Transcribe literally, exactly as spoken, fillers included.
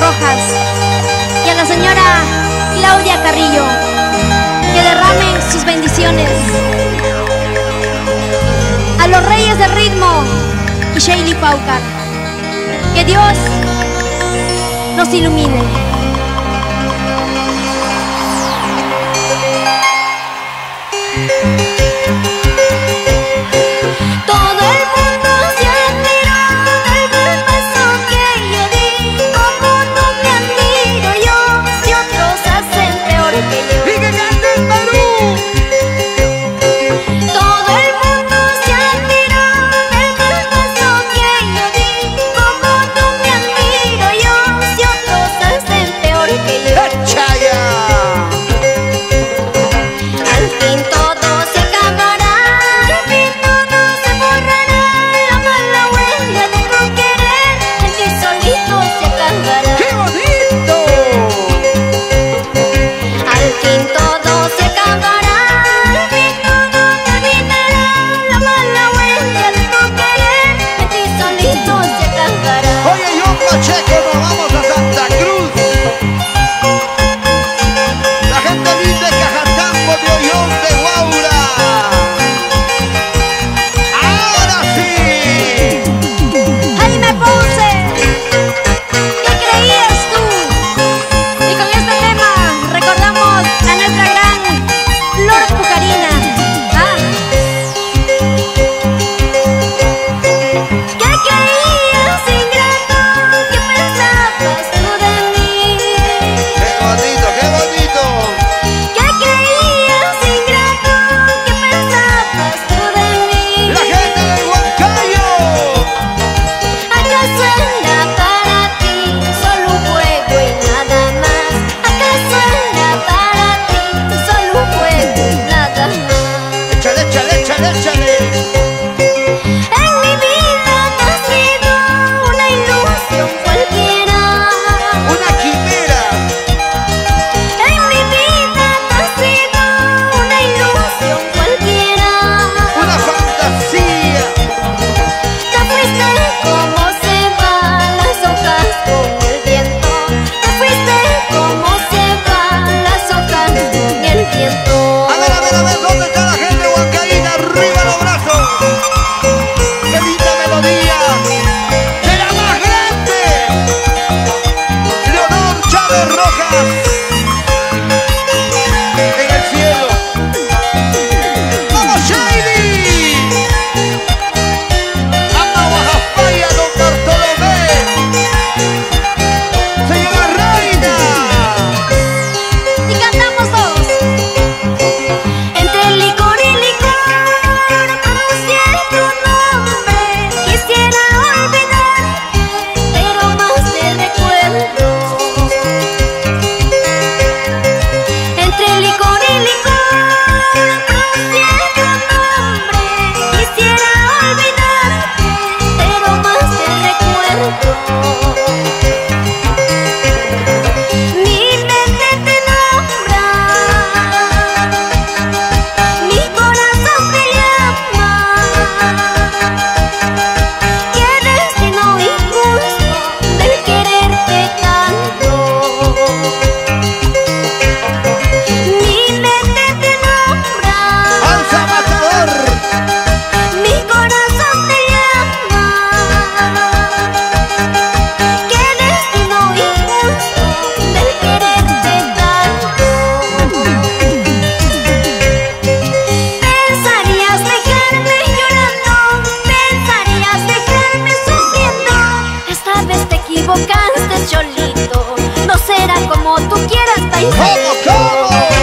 Rojas y a la señora Claudia Carrillo, que derramen sus bendiciones. A los Reyes de Ritmo y Sheyli Paucar, que Dios nos ilumine. Te equivocaste, Cholito, no será como tú quieras, paisano.